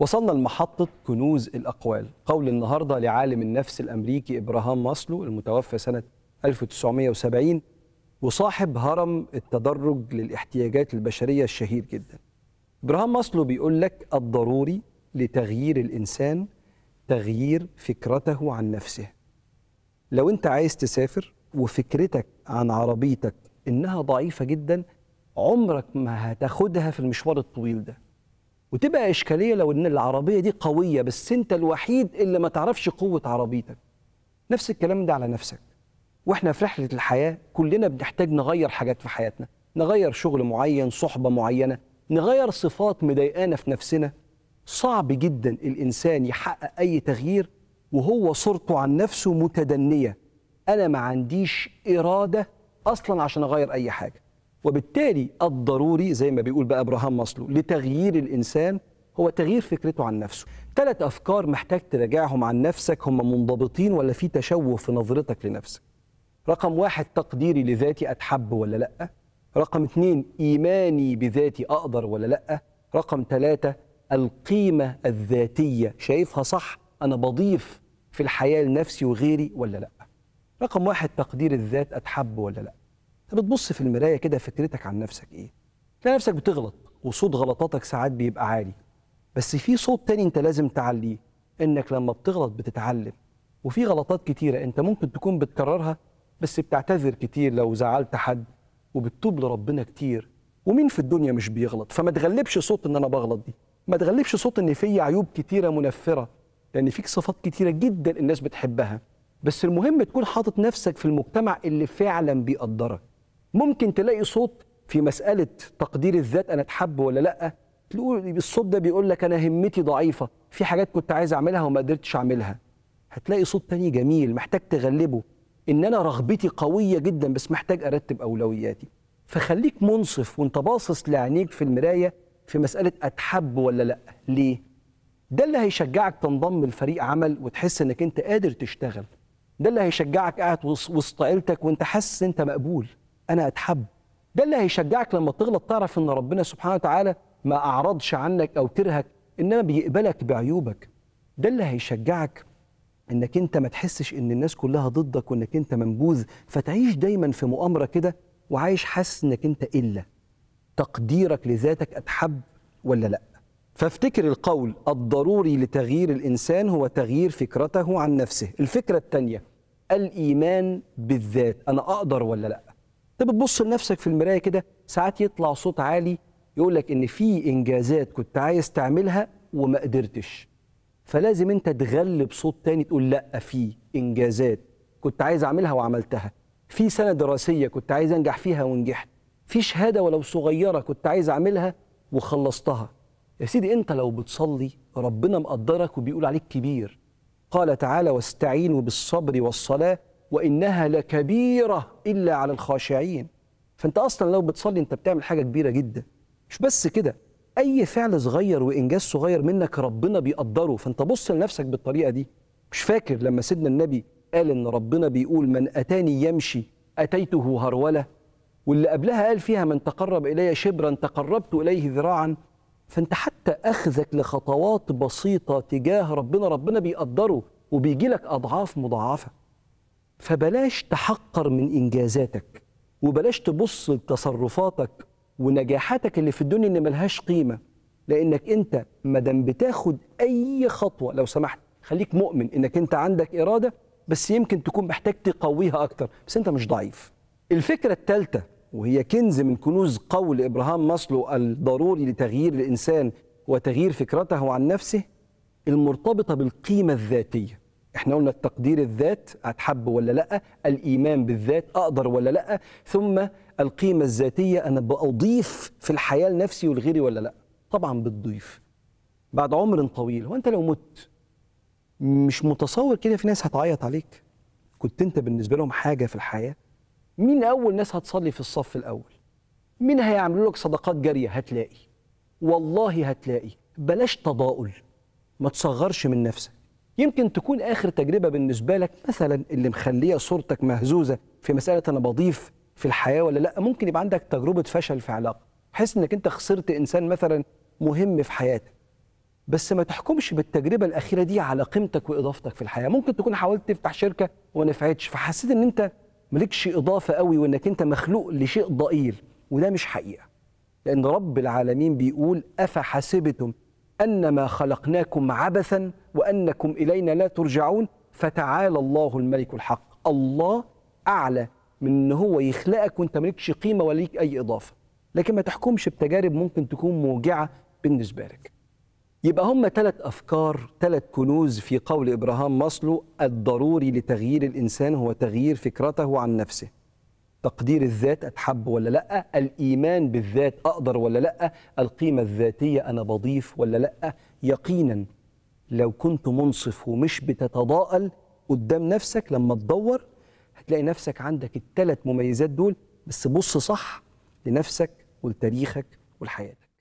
وصلنا لمحطة كنوز الأقوال، قول النهاردة لعالم النفس الأمريكي إبراهام ماسلو المتوفى سنة 1970 وصاحب هرم التدرج للاحتياجات البشرية الشهير جدا. إبراهام ماسلو بيقول لك الضروري لتغيير الإنسان تغيير فكرته عن نفسه. لو أنت عايز تسافر وفكرتك عن عربيتك إنها ضعيفة جدا عمرك ما هتاخدها في المشوار الطويل ده، وتبقى إشكالية لو إن العربية دي قوية بس أنت الوحيد اللي ما تعرفش قوة عربيتك. نفس الكلام ده على نفسك. وإحنا في رحلة الحياة كلنا بنحتاج نغير حاجات في حياتنا، نغير شغل معين، صحبة معينة، نغير صفات مضايقانا في نفسنا. صعب جدا الإنسان يحقق أي تغيير وهو صورته عن نفسه متدنية، أنا ما عنديش إرادة أصلا عشان أغير أي حاجة. وبالتالي الضروري زي ما بيقول بقى إبراهام ماسلو لتغيير الإنسان هو تغيير فكرته عن نفسه. 3 أفكار محتاج تراجعهم عن نفسك، هم منضبطين ولا في تشوه في نظرتك لنفسك؟ رقم 1 تقديري لذاتي، أتحب ولا لأ؟ رقم 2 إيماني بذاتي، أقدر ولا لأ؟ رقم 3 القيمة الذاتية، شايفها صح؟ أنا بضيف في الحياة لنفسي وغيري ولا لأ؟ رقم 1 تقدير الذات، أتحب ولا لأ؟ بتبص في المرايه كده فكرتك عن نفسك ايه؟ تلاقي نفسك بتغلط وصوت غلطاتك ساعات بيبقى عالي، بس في صوت تاني انت لازم تعليه، انك لما بتغلط بتتعلم، وفي غلطات كتيره انت ممكن تكون بتكررها بس بتعتذر كتير لو زعلت حد، وبتتوب لربنا كتير، ومين في الدنيا مش بيغلط؟ فما تغلبش صوت ان انا بغلط دي، ما تغلبش صوت ان في عيوب كتيره منفره، لان فيك صفات كتيره جدا الناس بتحبها، بس المهم تكون حاطط نفسك في المجتمع اللي فعلا بيقدرك. ممكن تلاقي صوت في مسألة تقدير الذات، أنا أتحب ولا لأ، تقول الصوت ده بيقول لك أنا همتي ضعيفة، في حاجات كنت عايز أعملها وما قدرتش أعملها. هتلاقي صوت تاني جميل محتاج تغلبه، إن أنا رغبتي قوية جدا بس محتاج أرتب أولوياتي. فخليك منصف وأنت باصص لعينيك في المراية في مسألة أتحب ولا لأ، ليه؟ ده اللي هيشجعك تنضم لفريق عمل وتحس إنك أنت قادر تشتغل. ده اللي هيشجعك قاعد وسط عيلتك وأنت حاسس أنت مقبول. أنا أتحب. ده اللي هيشجعك لما تغلط تعرف إن ربنا سبحانه وتعالى ما أعرضش عنك أو كرهك، إنما بيقبلك بعيوبك. ده اللي هيشجعك إنك أنت ما تحسش إن الناس كلها ضدك وإنك أنت منبوذ، فتعيش دايماً في مؤامرة كده وعايش حاسس إنك أنت إلا. تقديرك لذاتك، أتحب ولا لأ؟ فافتكر القول الضروري لتغيير الإنسان هو تغيير فكرته عن نفسه. الفكرة الثانية الإيمان بالذات، أنا أقدر ولا لأ؟ انت بتبص لنفسك في المرايه كده ساعات يطلع صوت عالي يقول لك ان في انجازات كنت عايز تعملها وما قدرتش، فلازم انت تغلب صوت تاني تقول لا، في انجازات كنت عايز اعملها وعملتها، في سنه دراسيه كنت عايز انجح فيها ونجحت، في شهاده ولو صغيره كنت عايز اعملها وخلصتها. يا سيدي انت لو بتصلي ربنا مقدرك وبيقول عليك كبير. قال تعالى واستعينوا بالصبر والصلاه وإنها لكبيرة إلا على الخاشعين. فأنت أصلا لو بتصلي أنت بتعمل حاجة كبيرة جدا. مش بس كده، أي فعل صغير وإنجاز صغير منك ربنا بيقدره، فأنت بص لنفسك بالطريقة دي. مش فاكر لما سيدنا النبي قال إن ربنا بيقول من أتاني يمشي أتيته هرولة، واللي قبلها قال فيها من تقرب إلي شبرا تقربت إليه ذراعا. فأنت حتى أخذك لخطوات بسيطة تجاه ربنا بيقدره وبيجي لك أضعاف مضاعفة. فبلاش تحقر من إنجازاتك، وبلاش تبص لتصرفاتك ونجاحاتك اللي في الدنيا اللي ملهاش قيمة، لأنك أنت مادام بتاخد أي خطوة لو سمحت خليك مؤمن إنك أنت عندك إرادة، بس يمكن تكون محتاج تقويها أكتر، بس أنت مش ضعيف. الفكرة الثالثة وهي كنز من كنوز قول إبراهام ماسلو الضروري لتغيير الإنسان وتغيير فكرته عن نفسه، المرتبطة بالقيمة الذاتية. احنا قلنا التقدير الذات، أتحب ولا لأ، الإيمان بالذات، أقدر ولا لأ، ثم القيمة الذاتية، أنا بأضيف في الحياة لنفسي ولغيري ولا لأ. طبعا بتضيف بعد عمر طويل. وأنت لو مت مش متصور كده في ناس هتعيط عليك، كنت أنت بالنسبة لهم حاجة في الحياة. مين أول ناس هتصلي في الصف الأول؟ مين هيعملوا لك صدقات جارية؟ هتلاقي، والله هتلاقي. بلاش تضاؤل، ما تصغرش من نفسك. يمكن تكون آخر تجربة بالنسبة لك مثلا اللي مخلية صورتك مهزوزة في مسألة أنا بضيف في الحياة ولا لأ، ممكن يبقى عندك تجربة فشل في علاقة، تحس إنك أنت خسرت إنسان مثلا مهم في حياتك. بس ما تحكمش بالتجربه الاخيره دي على قيمتك واضافتك في الحياه. ممكن تكون حاولت تفتح شركه وما نفعتش، فحسيت ان انت مالكش اضافه قوي وانك انت مخلوق لشيء ضئيل، وده مش حقيقه. لان رب العالمين بيقول: افحسبتم انما خلقناكم عبثا وانكم الينا لا ترجعون. فتعالى الله الملك الحق. الله اعلى من ان هو يخلقك وانت مالكش قيمه ولا ليك اي اضافه، لكن ما تحكمش بتجارب ممكن تكون موجعه بالنسبه لك. يبقى هم 3 أفكار، 3 كنوز في قول إبراهام ماسلو: الضروري لتغيير الإنسان هو تغيير فكرته عن نفسه. تقدير الذات، أتحب ولا لأ؟ الإيمان بالذات، أقدر ولا لأ؟ القيمة الذاتية، أنا بضيف ولا لأ؟ يقينا لو كنت منصف ومش بتتضاءل قدام نفسك، لما تدور هتلاقي نفسك عندك ال3 مميزات دول. بس بص صح لنفسك ولتاريخك ولحياتك.